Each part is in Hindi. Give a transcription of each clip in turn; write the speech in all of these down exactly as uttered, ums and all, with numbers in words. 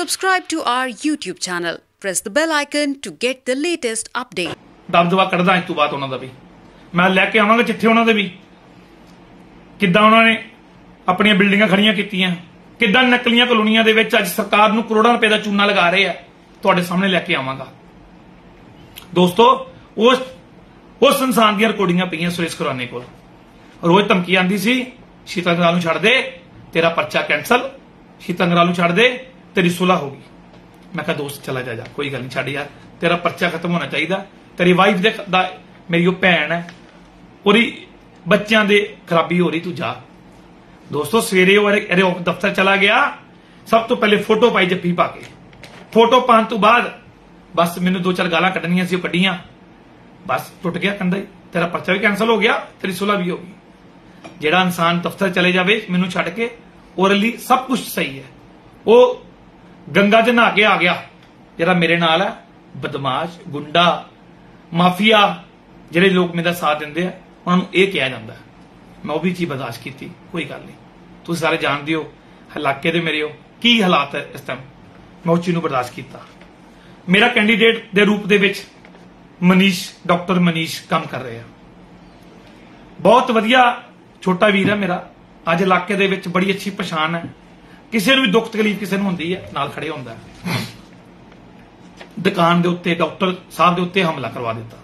Subscribe to our YouTube channel. Press the bell icon to get the latest update. ਦਬਦਬਾ ਕੱਢਦਾ ਇਸ ਤੋਂ ਬਾਅਦ ਉਹਨਾਂ ਦਾ ਵੀ ਮੈਂ ਲੈ ਕੇ ਆਵਾਂਗਾ ਜਿੱਥੇ ਉਹਨਾਂ ਦੇ ਵੀ ਕਿੱਦਾਂ ਉਹਨਾਂ ਨੇ ਆਪਣੀਆਂ ਬਿਲਡਿੰਗਾਂ ਖੜੀਆਂ ਕੀਤੀਆਂ ਕਿੱਦਾਂ ਨਕਲੀਆਂ ਕਲੋਨੀਆਂ ਦੇ ਵਿੱਚ ਅੱਜ ਸਰਕਾਰ ਨੂੰ ਕਰੋੜਾਂ ਰੁਪਏ ਦਾ ਚੂਨਾ ਲਗਾ ਰਹੇ ਆ ਤੁਹਾਡੇ ਸਾਹਮਣੇ ਲੈ ਕੇ ਆਵਾਂਗਾ ਦੋਸਤੋ ਉਸ ਉਸ ਇਨਸਾਨ ਦੀਆਂ ਰਿਕਾਰਡਿੰਗਾਂ ਪਈਆਂ ਸੁਰੇਸ਼ ਖੁਰਾਨੇ ਕੋਲ ਰੋਜ਼ ਧਮਕੀ ਆਂਦੀ ਸੀ ਸ਼ੀਤਲ ਅੰਗਰਾਲ ਨੂੰ ਛੱਡ ਦੇ ਤੇਰਾ ਪਰਚਾ ਕੈਂਸਲ ਸ਼ੀਤਲ ਅੰਗਰਾਲ ਨੂੰ ਛੱਡ ਦੇ ਤੇਰੀ ਸੁਲਾ ਹੋ ਗਈ ਮੈਂ ਕਿਹਾ ਦੋਸਤ ਚਲਾ ਜਾ ਜਾ ਕੋਈ ਗੱਲ ਨਹੀਂ ਛੱਡ ਯਾਰ ਤੇਰਾ ਪਰਚਾ ਖਤਮ ਹੋਣਾ ਚਾਹੀਦਾ तेरी वाइफ दे दा मेरी वो भैन है ओरी बच्चों दे खराबी हो रही तू जा दोस्तों सवेरे अरे दफ्तर चला गया सब तो पहले फोटो पाई जप्पी पाके फोटो पाने तो बाद बस मैनू दो चार गालां कड्डनियां सी कड्डियां बस टुट गया कंधा तेरा पर्चा भी कैंसल हो गया तेरी सुलह भी होगी जेड़ा इंसान दफ्तर चले जावे मैनू छड्ड के ओरली सब कुछ सही है वो गंगा च नहा के आ गया जेड़ा मेरे नाल है बदमाश गुंडा माफिया जिहड़े लोग मेरा साथ दिंदे आ उन्हां नूं इह कहा जांदा मैं वह भी चीज़ बर्दाश्त की कोई गल नहीं तुसीं सारे जानदे हो इलाके दे मेरे हो की हालात है इस टाइम मैं उस चीज़ नूं बर्दाश्त कीता मेरा कैंडीडेट दे रूप दे विच मनीष डॉक्टर मनीष काम कर रहे हैं बहुत वधिया छोटा वीर है मेरा अज इलाके दे विच बड़ी अच्छी पछाण है किसी नूं भी दुख तकलीफ किसी नूं हुंदी है नाल खड़े हुंदा है दुकान दे उत्ते डॉक्टर साहब दे उत्ते हमला करवा दिता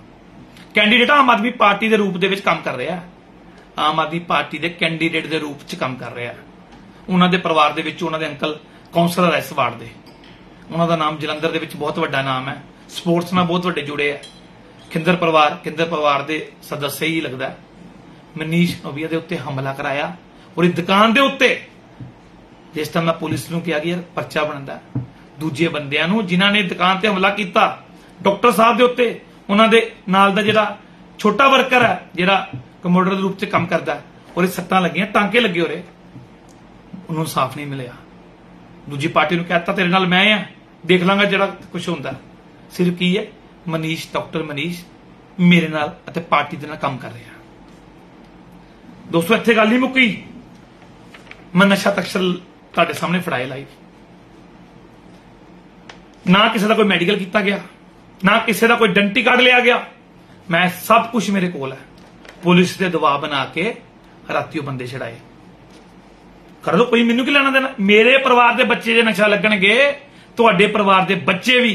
कैंडीडेट आम आदमी पार्टी दे रूप दे विच काम कर रहा है आम आदमी पार्टी दे कैंडीडेट दे रूप च काम कर रहा है उन्हां दे परिवार दे विच उन्हां दे अंकल काउंसलर इस वार्ड दे उन्हां दा नाम जलंधर दे विच बहुत वड्डा नाम है स्पोर्ट्स नाल बहुत वड्डे जुड़े है खिंदर परिवार खिंदर परिवार दे सदस्य ही लगदा मनीष नोबिया दे उत्ते हमला कराया और दुकान दे उत्ते जिस टाइम मैं पुलिस नूं कहा कि परचा बनदा दूजे बंदियां नूं जिन्हां ने दुकान ते हमला कीता डॉक्टर साहब दे उत्ते उन्हां दे नाल दा जिहड़ा छोटा वर्कर है जिहड़ा कंप्यूटर दे रूप च काम करदा है और सट्टां लगियां टांके लगे होरे उन्हूं साफ नहीं मिलिया दूजी पार्टी नूं कहता तेरे नाल मैं आ देख लांगा जिहड़ा कुछ हुंदा सिर्फ की है मनीष डॉक्टर मनीष मेरे नाल अते पार्टी दे नाल काम कर रिहा दोस्तों इत्थे गल ही मुक्की मैं नशा तकशल तुहाडे सामने फड़ाए लाइव ना किसी का कोई मेडिकल किया गया ना किसी का कोई आइडेंटिटी कार्ड लिया गया मैं सब कुछ मेरे कोल है पुलिस दे दबाव बना के राती बंदे छड़ाए कर लो कोई मैनू की लेना देना मेरे परिवार दे बच्चे जे नशा लगणगे तुहाडे परिवार दे बच्चे भी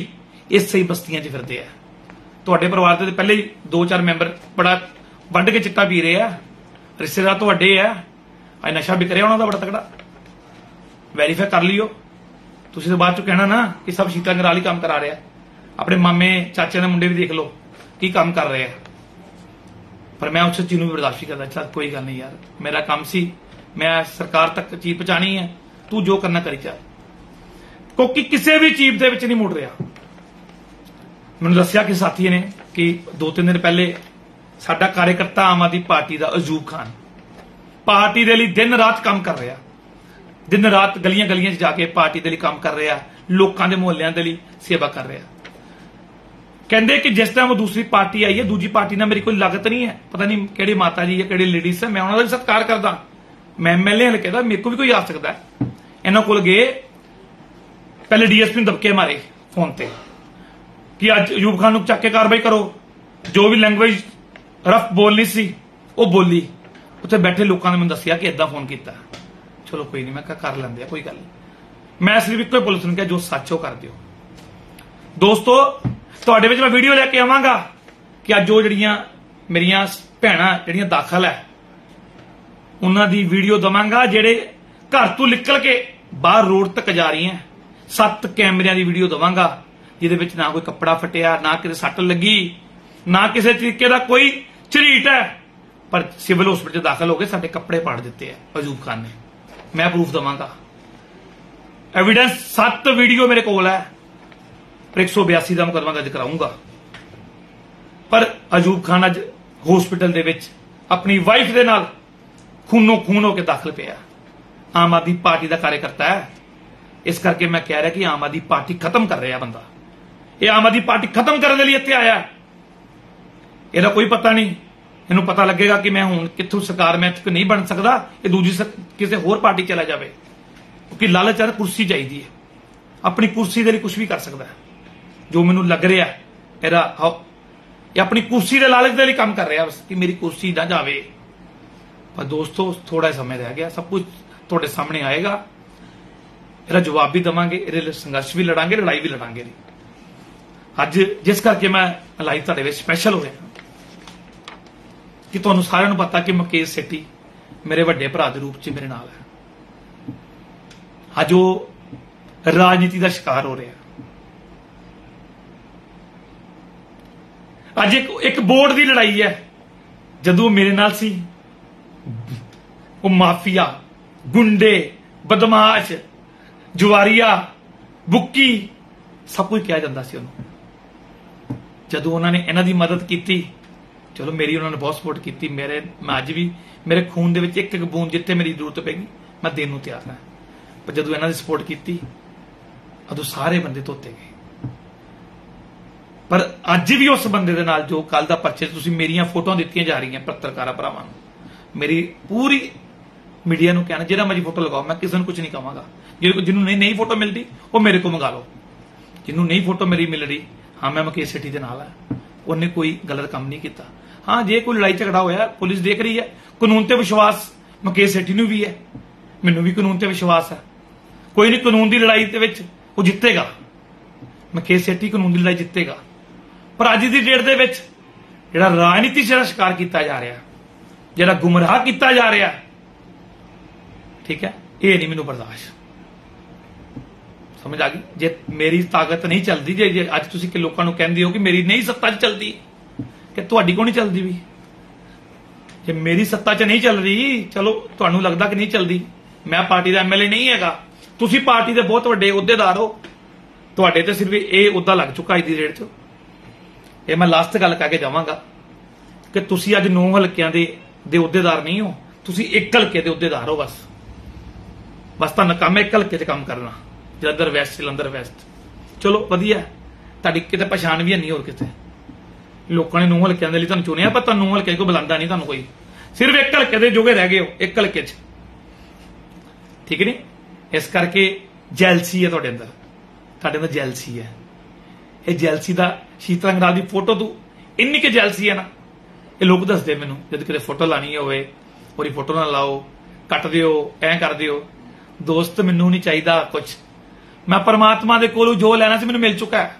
इस सही बस्तियां च फिरदे आ तुहाडे परिवार दे पहले ही दो चार मैंबर बड़ा वंड के चिट्टा पी रहे आ रिश्तेदार तुहाडे आ अज नशा विक रहा उन्होंने बड़ा तगड़ा वैरीफाई कर लियो तुसी तो बाद चो कहना ना कि सब शीतल अंगराल ही काम करा रहा है अपने मामे चाचे ने मुंडे भी देख लो कि काम कर रहे हैं पर मैं उस चीज भी बर्दाश्त नहीं करता कोई गल नहीं यार मेरा काम सी मैं सरकार तक चीज पहुंचानी है तू जो करना करी जा क्योंकि किसी भी चीज दे विच नहीं मुड़ रहा मैनूं दस्सिया कि साथी ने कि दो तीन दिन पहले साडा कार्यकर्ता आम आदमी पार्टी का अजूब खान पार्टी दे लई दिन रात काम कर रहा दिन रात गलियां गलियां जाके पार्टी दे लई काम कर रहा लोगों के मोहल्लियां दे लई सेवा कर रहा कहंदे कि जिस टाइम वो दूसरी पार्टी आई है दूजी पार्टी नाल मेरी कोई लागत नहीं है पता नहीं किहड़ी माता जी है किहड़ी लेडीज है मैं उन्होंने भी सत्कार करदा मैं एमएलए ने कहदा मेरे को भी कोई आ सकता है इन्हां कोल गए पहले डीएसपी नूं दबके मारे फोन ते कि अज अयूब खान नूं चक के कार्रवाई करो जो भी लैंग्वेज रफ बोलनी सी वो बोली उत्थे बैठे लोगों ने मैनूं दस्सिया कि इदां फोन कीता चलो कोई नहीं मैं क्या कर लेंगे कोई गल नहीं मैं सिर्फ इको पुलिस ने कहा जो सच कर दो दोस्तों तुहाडे विच मैं वीडियो लेके आवांगा कि अज जो जड़ियां मेरियां भैणां जड़ियां दाखल है उन्हां दी वीडियो दवांगा जेड़े घर तों निकल के बाहर रोड तक जा रही हैं सत्त कैमरियां दी वीडियो दवांगा जिहदे विच ना कोई कपड़ा फटिया ना किसी सट लगी ना किसी तरीके दा कोई झरीट है पर सिविल हॉस्पिटल च दाखल हो गए साडे कपड़े पाड़ दित्ते है अजूब खान ने मैं प्रूफ दवांगा एविडेंस सत्त वीडियो मेरे कोल है एक सौ बयासी का मुकदमा दर्ज कराऊंगा पर अजूब खान अज होस्पिटल दे विच अपनी वाइफ दे नाल खूनो खून होकर दाखिल पिया आम आदमी पार्टी का कार्यकर्ता है इस करके मैं कह रहा कि आम आदमी पार्टी खत्म कर रहा बंदा यह आम आदमी पार्टी खत्म करने लिए इत्थे आया इहदा कोई पता नहीं इन्हू पता लगेगा कि मैं हूं कितों सरकार मैं इत्थे नहीं बन सकता यह दूजी किसी होर पार्टी चला जाए क्योंकि लालच है कुर्सी चाहिए अपनी कुर्सी के लिए कुछ भी कर सकता है जो मैनू लग रहा है मेरा अपनी कुर्सी के लालच के लिए काम कर रहा बस कि मेरी कुर्सी ना जावे। पर दोस्तों थोड़ा समय रह गया, सब कुछ थोड़े सामने आएगा, ਇਹਦਾ जवाब भी देवांगे, ਇਹਦੇ संघर्ष भी लड़ांगे, लड़ाई भी लड़ांगे। ਅੱਜ जिस करके मैं लाइव ਤੁਹਾਡੇ ਵਿੱਚ स्पैशल हो ਰਿਹਾ ਕਿ ਤੁਹਾਨੂੰ ਸਾਰਿਆਂ ਨੂੰ ਪਤਾ ਕਿ ਮੁਕੇਸ਼ ਸੈਟੀ मेरे ਵੱਡੇ ਭਰਾ ਦੇ रूप 'ਚ मेरे ਨਾਲ ਹੈ। ਅੱਜ ਉਹ राजनीति ਦਾ शिकार हो ਰਿਹਾ। ਅੱਜ ਇੱਕ ਇੱਕ बोर्ड ਦੀ लड़ाई है। ਜਦੋਂ मेरे ਨਾਲ ਸੀ ਉਹ माफिया गुंडे बदमाश जुआरिया बुक्की सब कुछ कहा जाता सी। जदों उन्होंने इन्हां दी मदद की, चलो मेरी उन्होंने बहुत सपोर्ट की, मेरे मैं अज भी मेरे खून दे विच एक एक बूंद जिथे मेरी जरूरत पेगी मैं देण नूं तैयार हां। पर जदों इन्हां दी सपोर्ट की उदों सारे बंदे धोते गए। पर अज भी उस बंदे दे नाल जो कल दा परचे तुसीं मेरियां फोटोआं दित्तियां जा रहियां पत्रकारा भरावां नूं, मेरी पूरी मीडिया नूं कहना जिहड़ा मर्जी फोटो लगाओ, मैं किसी नूं कुछ नहीं कहांगा। जिन्होंने नहीं, नहीं फोटो मिलती वो मेरे को मंगा लो, जिन्होंने नहीं फोटो मेरी मिल रही हाँ मैं मुकेश सेठी के नाल है, उन्हें कोई गलत काम नहीं किया। हाँ जे कोई लड़ाई झगड़ा होया पुलिस देख रही है, कानून ते विश्वास मुकेश सेठी नूं भी है, मैनूं भी कानून ते विश्वास है। कोई नहीं, कानून की लड़ाई दे विच वो जितेगा, मुकेश सेठी कानून की लड़ाई जितेगा। पर अज की डेट दे विच जिहड़ा राजनीति दा शिकार किया जा रहा, जिहड़ा गुमराह किया जा रहा, ठीक है, ये नहीं मैनूं बर्दाश्त। समझ आ गई? जे मेरी ताकत नहीं चलती, जे, जे अज तुसीं लोकां नूं कहिंदे हो कि मेरी नहीं सत्ता च चलती कि तुहाडी क्यों नहीं चलती भी, जे मेरी सत्ता च नहीं चल रही, चलो तुहानूं लगदा कि नहीं चलती, मैं पार्टी दा एम एल ए नहीं हैगा, तुसीं पार्टी दे बहुत वड्डे अहुदेदार हो, तुहाडे ते सिर्फ इह अहुदा लग चुका अज दी डेट च। इह मैं लास्ट गल कह के जावांगा कि तुसीं अज नौ हलकिआं दे दे अहुदेदार नहीं हो, तुसीं इक हलके दे अहुदेदार हो। बस बस तां नकाम इक हलके च काम करना, जलंधर वैसट जलंधर वैसट। चलो वधिया, तुहाडी किते पछाण भी है नहीं, होर किते लोकां ने नूं हलकिआं दे लई तुहानूं चुनिआ, पर तुहानूं हलके कोई बुलांदा नहीं, तुहानूं कोई सिर्फ एक हलके दे जोगे रह गए हो, एक हलके च, ठीक नहीं? इस करके जैलसी है तुहाडे अंदर, तुहाडे अंदर जैलसी है। इह जैलसी दा शीतल अंगराल दी फोटो तू इन्नी कि जैलसी है ना, इह लोक दसदे मैनूं जद किते फोटो लाणी होवे ओरी फोटो ना लाओ, कट दिओ, ऐ कर दिओ। दोस्त मैनूं नहीं चाहीदा कुछ, मैं परमात्मा दे कोलों जो लेना सी मैनूं मिल चुका है।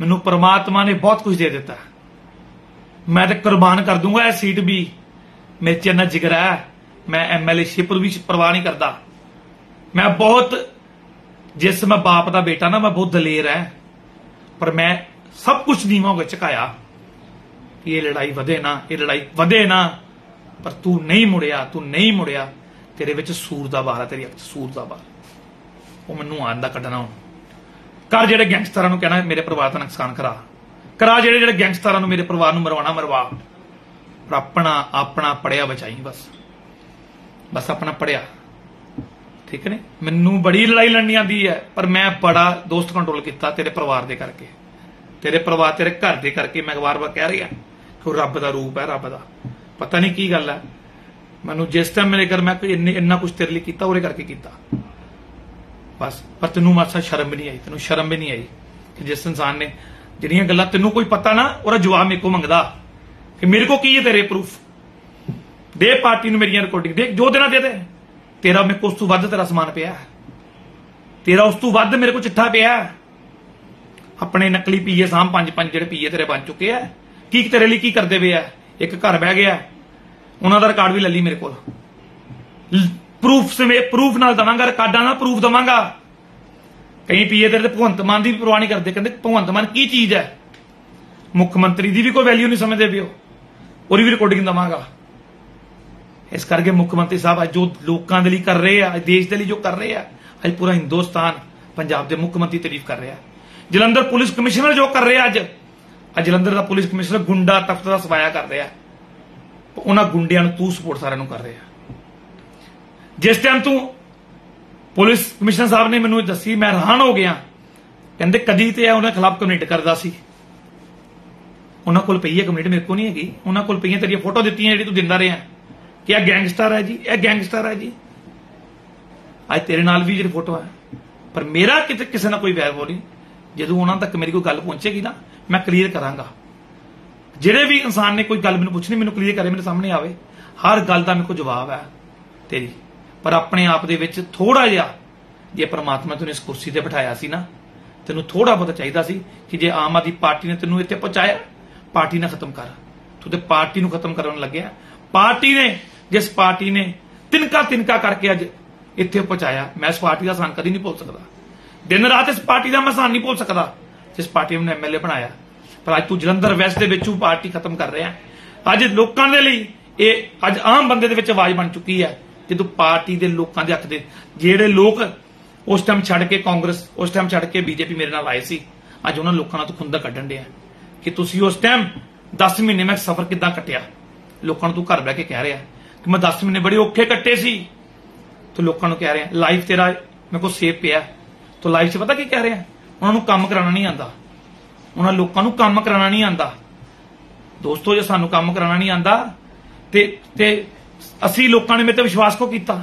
मैनूं परमात्मा ने बहुत कुछ दे दिता, मैं तो कुर्बान कर दूंगा यह सीट भी, मेरे च इन्ना जिगर है, मैं एम एल ए शिप भी परवाह नहीं करता। मैं बहुत, जिस मैं बाप का बेटा ना, मैं बहुत दलेर है, पर मैं सब कुछ नीवा होकर झुकाया कि ये लड़ाई वधे ना, ये लड़ाई वधे ना। पर तू नहीं मुड़िया, तू नहीं मुड़िया, तेरे विच सूर दा वार है, तेरी अख सूर दा वार। ਉਹ ਮੈਨੂੰ ਆਂਦਾ ਕੱਢਣਾ ਹੁਣ ਕਰ, ਜਿਹੜੇ ਗੈਂਗਸਟਰਾਂ ਨੂੰ ਕਹਿਣਾ ਮੇਰੇ ਪਰਿਵਾਰ ਦਾ ਨੁਕਸਾਨ ਕਰਾ ਕਰਾ, ਜਿਹੜੇ ਜਿਹੜੇ ਗੈਂਗਸਟਰਾਂ ਨੂੰ ਮੇਰੇ ਪਰਿਵਾਰ ਨੂੰ ਮਰਵਾਣਾ ਮਰਵਾ। ਪਰ ਆਪਣਾ ਆਪਣਾ ਪੜਿਆ ਬਚਾਈ, ਬਸ ਬਸ ਆਪਣਾ ਪੜਿਆ, ਠੀਕ ਨੇ? ਮੈਨੂੰ ਬੜੀ ਲੜਾਈ ਲੜਨੀ ਆਂਦੀ ਹੈ, ਪਰ ਮੈਂ ਬੜਾ ਦੋਸਤ ਕੰਟਰੋਲ ਕੀਤਾ ਤੇਰੇ ਪਰਿਵਾਰ ਦੇ ਕਰਕੇ, ਤੇਰੇ ਪਰਿਵਾਰ ਤੇਰੇ ਘਰ ਦੇ ਕਰਕੇ। ਮੈਂ ਵਾਰ-ਵਾਰ ਕਹਿ ਰਿਹਾ ਕਿ ਉਹ ਰੱਬ ਦਾ ਰੂਪ ਹੈ, ਰੱਬ ਦਾ ਪਤਾ ਨਹੀਂ ਕੀ ਗੱਲ ਹੈ ਮੈਨੂੰ। ਜਿਸ ਟਾਈਮ ਮੇਰੇ ਘਰ ਮੈਂ ਇੰਨਾ ਕੁਝ ਤੇਰੇ ਲਈ ਕੀਤਾ, ਉਹਦੇ ਕਰਕੇ ਕੀਤਾ बस। पर तेनू मासा शर्म भी नहीं आई, तेनू शर्म भी नहीं आई कि जिस इंसान ने जिहड़ियां गल्लां तेनू कोई पता ना, ओहदा जवाब मेरे को मंगदा कि मेरे को की है तेरे प्रूफ दे, पार्टी नूं मेरियां रिकार्डिंग दे, जो देना दे दे। तेरा मेरे को उस तों वध तेरा समान पिया, तेरा उस तों वध मेरे को चिट्ठा पिया। अपने नकली पीए साम पंज पंज जिहड़े पीए तेरे बन चुके हैं, की तेरे लिए की करदे वे आ। एक घर बह गया, उन्हां दा रिकार्ड भी ले लई मेरे कोल, प्रूफ समेत प्रूफ नाल दवांगा, रिकार्डां नाल प्रूफ दवांगा। कई पीए तेरे भगवंत मान की भी परवाह नहीं करते, कहते भगवंत मान की चीज़ है, मुख्य मंत्री की भी कोई वैल्यू नहीं समझते पे, और भी रिकॉर्डिंग दवांगा। इस करके मुख्यमंत्री साहब अज जो लोगों के लिए कर रहे हैं, देश के लिए जो कर रहे हैं, अज पूरा हिंदुस्तान पंजाब के मुख्यमंत्री तारीफ कर रहा है। जलंधर पुलिस कमिश्नर जो कर रहे हैं, अज अज जलंधर का पुलिस कमिश्नर गुंडा तख्त का सफाया कर रहा है। उन्होंने गुंडिया तू सपोर्ट सारे कर रहा है। जिस टाइम तू पुलिस कमिश्नर साहब ने मैनू दसी, मैं हैरान हो गया, कहते कदी तो उन्होंने खिलाफ कंप्लेंट करता सी, उन्होंने कोल पई है कंप्लेंट, मेरे को नहीं हैगी। उन्होंने कोल पई तेरिया फोटो दित्तियां जिहड़ी तू दिंदा रहा कि यह गैंगस्टर है जी, यह गैंगस्टर है जी। अज तेरे नाल भी जिहड़ी फोटो है, पर मेरा किसी किसी ना कोई वैर हो नहीं। जो उन्होंने तक मेरी कोई गल पहुंचेगी ना मैं क्लीयर करांगा। जिहड़े भी इंसान ने कोई गल मैनूं पूछनी मैनूं क्लीयर करे मेरे सामने आवे, हर गल का मेरे को जवाब है तेरी। पर अपने आप दे विच थोड़ा जिहा जे परमात्मा तैनूं इस कुर्सी ते बिठाया सी ना तैनूं थोड़ा बहुत चाहिदा सी कि जे आम आदमी पार्टी ने तैनूं इत्थे पहुंचाया पार्टी ना खत्म कर, तूं ते पार्टी नूं खत्म करन लग्गिआ। पार्टी ने जिस पार्टी ने तिनका तिनका करके अज इत्थे पहुंचाया, मैं इस पार्टी का एहसान कदी नहीं भुल सकदा। दिन रात इस पार्टी का मैं एहसान नहीं भुल सकदा जिस पार्टी ने मैनूं एम एल ए बनाया। पर अज तूं जलंधर वैस्ट दे विचों पार्टी खत्म कर रहा है। अज लोकां दे लई इह अज आम बंदे दे विच आवाज़ बन चुकी है कि तूं पार्टी दे लोकां दे हक दे जिहड़े लोक उस टाइम छड़ के कांग्रेस उस टाइम छड़ के बीजेपी मेरे नाल आए सी, अज उन्हां लोकां नाल तूं खुंदा कड्ढण दिया कि तुसीं उस टाइम दस महीने मैं सफर किद्दां कट्टिआ। लोकां नूं तूं घर बह के कह रिहा कि मैं दस महीने बड़े औखे कट्टे सी। तूं लोकां नूं कह रिहा लाइफ तेरा मेरे कोल सेफ पिआ। तूं लाइफ 'च पता की कह रिहा, उन्हां नूं काम कराना नहीं आंदा, उन्हां लोकां नूं काम कराना नहीं आंदा। दोस्तों जे सानूं काम कराना नहीं आंदा ते ते असीं लोकां ने मेरे ते विश्वास क्यों कीता?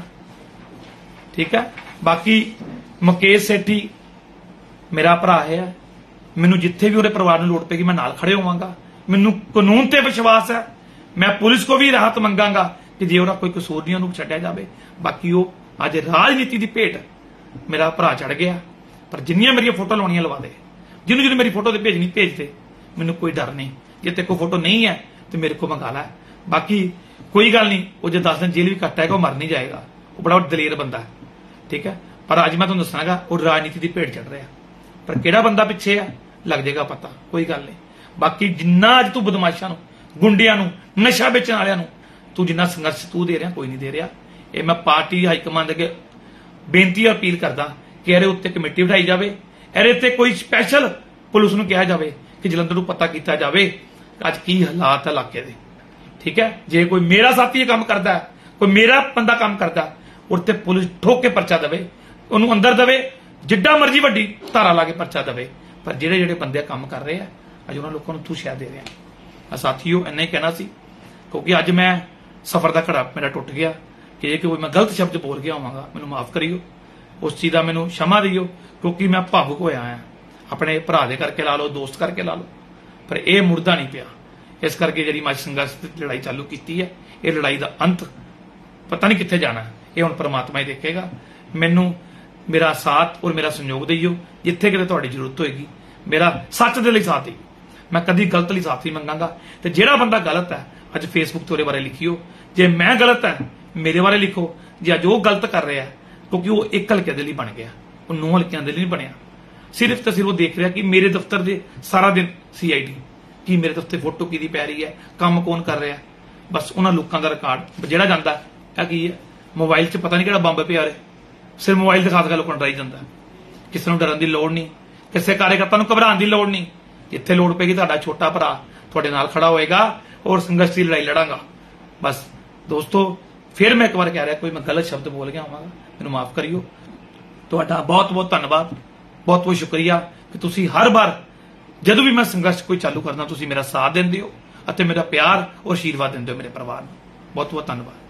ठीक है। बाकी मुकेश सेठी मेरा भरा है, मैनूं जिथे भी उहदे परिवार नूं लोड़ पेगी मैं नाल खड़े होवांगा। मैनूं कानून ते विश्वास है। मैं पुलिस को भी राहत मंगांगा कि जे उहदा कोई कसूर नहीं उहनूं छड्डिआ जावे। बाकी ओह अज राजनीति दी भेट मेरा भरा चढ़ गया। पर जिन्नियां मेरियां फोटो लाउणियां लवा दे, जिन्नूं जिन्नूं मेरी फोटो ते भेजनी भेज दे, मैनूं कोई डर नहीं। जे तेरे कोल फोटो नहीं है तो मेरे को मंगा लै। बाकी कोई गल नहीं, वह जो दस दिन जेल भी कट्ट है वह मर नहीं जाएगा, वह बड़ा दलेर बंदा है। ठीक है। पर अज मैं तुहानूं दस्सांगा वह राजनीति की भेट चढ़ रहा, पर किहड़ा बंदा पिछे है लग जाएगा पता। कोई गल नहीं। बाकी जिन्ना अज तू बदमाशां नूं गुंडियां नूं नशा बेचण वालियां नूं तू जिन्ना संघर्ष तू दे रहा कोई नहीं दे रहा। यह मैं पार्टी हाईकमान अगे बेनती अपील करदा कि इहदे उत्ते कमेटी बिठाई जाए, इहदे ते कोई स्पैशल पुलिस नूं कहा जाए कि जलंधर नूं पता कीता जाए अज की हालात है इलाके दे। ठीक है। जे कोई मेरा साथी ये काम करता है, कोई मेरा बंदा काम करता है, उत्ते पुलिस ठोक के परचा दवे, उन्होंने अंदर दवे, जिड्डा मर्जी वड्डी धारा ला के परचा दवे। पर जिहड़े जिहड़े बंदे काम कर रहे हैं अज उन्होंने लोगों को तू शह दे रहा। साथियों इन्ना ही कहना सी, क्योंकि अज मैं सफर का घड़ा मेरा टुट गया कि जे कोई मैं गलत शब्द बोल गया होवांगा मैनूं माफ करियो, उस चीज़ का मैनूं क्षमा दियो, क्योंकि मैं भावुक होया आया अपने भरा दे करके ला लो, दोस्त करके ला लो। पर यह मुड़दा नहीं पिया, इस करके जिहड़ी मैं संघर्ष की लड़ाई चालू की है, ये लड़ाई का अंत पता नहीं कित्थे जाना है, ये हुण परमात्मा ही देखेगा। मैनूं मेरा साथ और मेरा सहयोग दिओ जिथे किते तुहाडी जरूरत होएगी। मेरा सच दे लई साथ ही, मैं कभी गलत लई साथ नहीं मंगांगा। ते जिहड़ा बंदा गलत है अज फेसबुक ते उहदे बारे लिखिओ, जे मैं गलत है मेरे बारे लिखो। जे अज ओह गलत कर रहा है, क्योंकि वो एक हल्के दे लई बन गया, वो नौ हल्कियां दे लई नहीं बनिया। सिर्फ तो सिर्फ वो देख रहा कि मेरे दफ्तर दे सारा दिन सी आई डी की मेरे दफ्तर फोटो किहदी पै रही है, काम कौन कर रहा, बस उन्हां लोकां दा रिकार्ड जिहड़ा जांदा है। की है मोबाइल च पता नहीं किहड़ा बंब पिया रहे, सिर्फ मोबाइल दिखा दिखा लोगों डराई जाता। किसी को डरन की लड़ नहीं, किसी कार्यकर्ता घबराने की लड़ नहीं। जिथे लड़ पेगी तुहाडा छोटा भरा तुहाडे नाल खड़ा होएगा और संघर्ष की लड़ाई लड़ांगा। बस दोस्तों फिर मैं एक बार कह रहा कोई मैं गलत शब्द बोल गया होवांगा मैनूं माफ करियो। तुहाडा बहुत बहुत धन्नवाद, बहुत बहुत शुक्रिया कि तुसीं हर बार जदों भी मैं संघर्ष कोई चालू करदा तुसीं मेरा साथ दिंदे हो अते मेरा प्यार और आशीर्वाद दिंदे हो मेरे परिवार नूं। बहुत बहुत धन्नवाद।